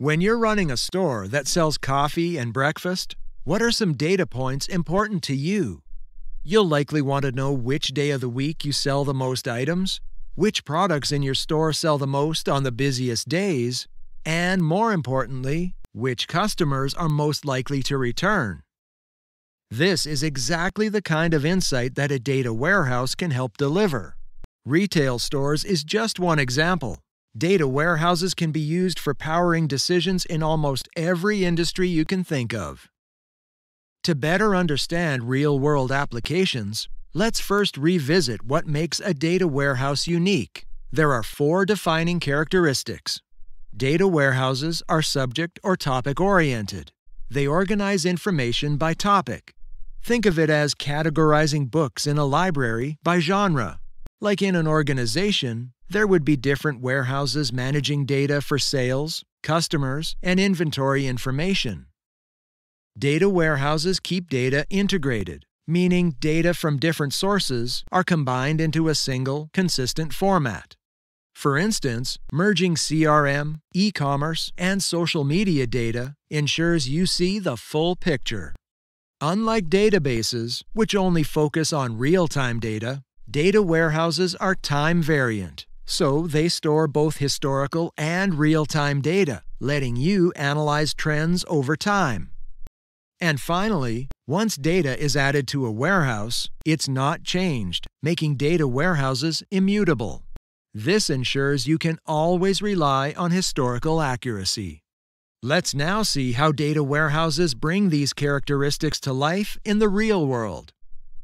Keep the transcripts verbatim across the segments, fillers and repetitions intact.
When you're running a store that sells coffee and breakfast, what are some data points important to you? You'll likely want to know which day of the week you sell the most items, which products in your store sell the most on the busiest days, and more importantly, which customers are most likely to return. This is exactly the kind of insight that a data warehouse can help deliver. Retail stores is just one example. Data warehouses can be used for powering decisions in almost every industry you can think of. To better understand real-world applications, let's first revisit what makes a data warehouse unique. There are four defining characteristics. Data warehouses are subject or topic-oriented. They organize information by topic. Think of it as categorizing books in a library by genre. Like in an organization, there would be different warehouses managing data for sales, customers, and inventory information. Data warehouses keep data integrated, meaning data from different sources are combined into a single, consistent format. For instance, merging C R M, e-commerce, and social media data ensures you see the full picture. Unlike databases, which only focus on real-time data, data warehouses are time-variant, so they store both historical and real-time data, letting you analyze trends over time. And finally, once data is added to a warehouse, it's not changed, making data warehouses immutable. This ensures you can always rely on historical accuracy. Let's now see how data warehouses bring these characteristics to life in the real world.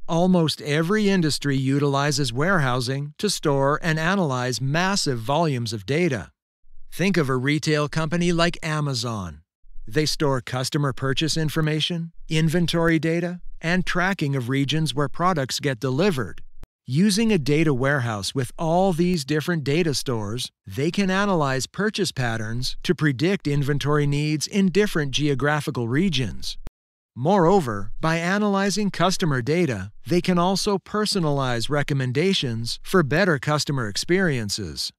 Almost every industry utilizes warehousing to store and analyze massive volumes of data. Think of a retail company like Amazon. They store customer purchase information, inventory data, and tracking of regions where products get delivered. Using a data warehouse with all these different data stores, they can analyze purchase patterns to predict inventory needs in different geographical regions. Moreover, by analyzing customer data, they can also personalize recommendations for better customer experiences.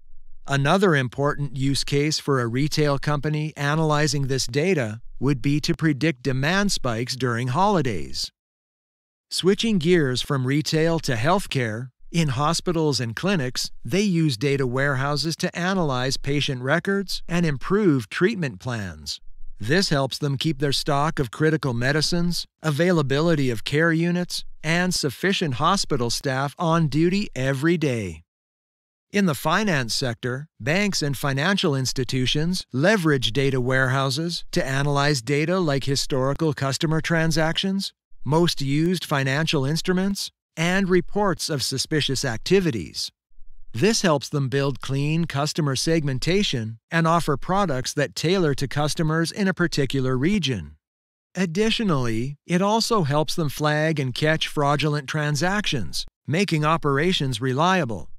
Another important use case for a retail company analyzing this data would be to predict demand spikes during holidays. Switching gears from retail to healthcare, in hospitals and clinics, they use data warehouses to analyze patient records and improve treatment plans. This helps them keep their stock of critical medicines, availability of care units, and sufficient hospital staff on duty every day. In the finance sector, banks and financial institutions leverage data warehouses to analyze data like historical customer transactions, most used financial instruments, and reports of suspicious activities. This helps them build clean customer segmentation and offer products that tailor to customers in a particular region. Additionally, it also helps them flag and catch fraudulent transactions, making operations reliable.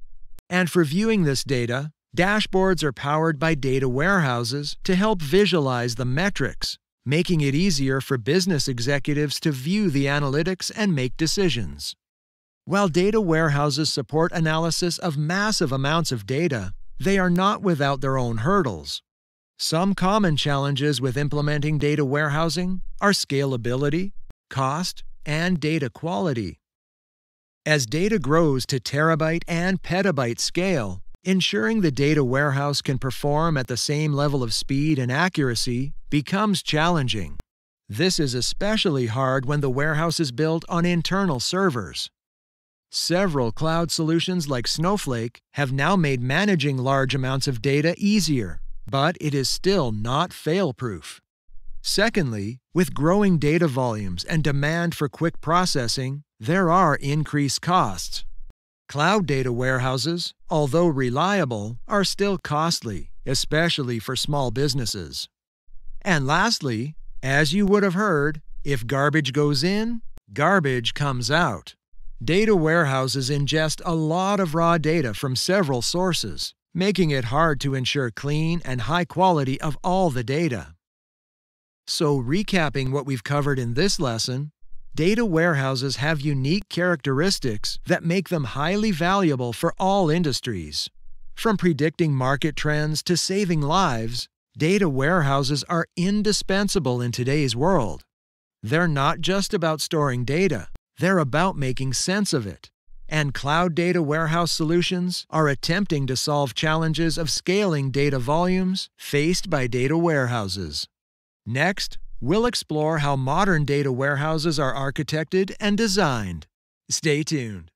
And for viewing this data, dashboards are powered by data warehouses to help visualize the metrics, making it easier for business executives to view the analytics and make decisions. While data warehouses support analysis of massive amounts of data, they are not without their own hurdles. Some common challenges with implementing data warehousing are scalability, cost, and data quality. As data grows to terabyte and petabyte scale, ensuring the data warehouse can perform at the same level of speed and accuracy becomes challenging. This is especially hard when the warehouse is built on internal servers. Several cloud solutions like Snowflake have now made managing large amounts of data easier, but it is still not fail-proof. Secondly, with growing data volumes and demand for quick processing, there are increased costs. Cloud data warehouses, although reliable, are still costly, especially for small businesses. And lastly, as you would have heard, if garbage goes in, garbage comes out. Data warehouses ingest a lot of raw data from several sources, making it hard to ensure clean and high quality of all the data. So, recapping what we've covered in this lesson, data warehouses have unique characteristics that make them highly valuable for all industries. From predicting market trends to saving lives, Data warehouses are indispensable in today's world. They're not just about storing data, they're about making sense of it. And cloud data warehouse solutions are attempting to solve challenges of scaling data volumes faced by data warehouses. Next, we'll explore how modern data warehouses are architected and designed. Stay tuned.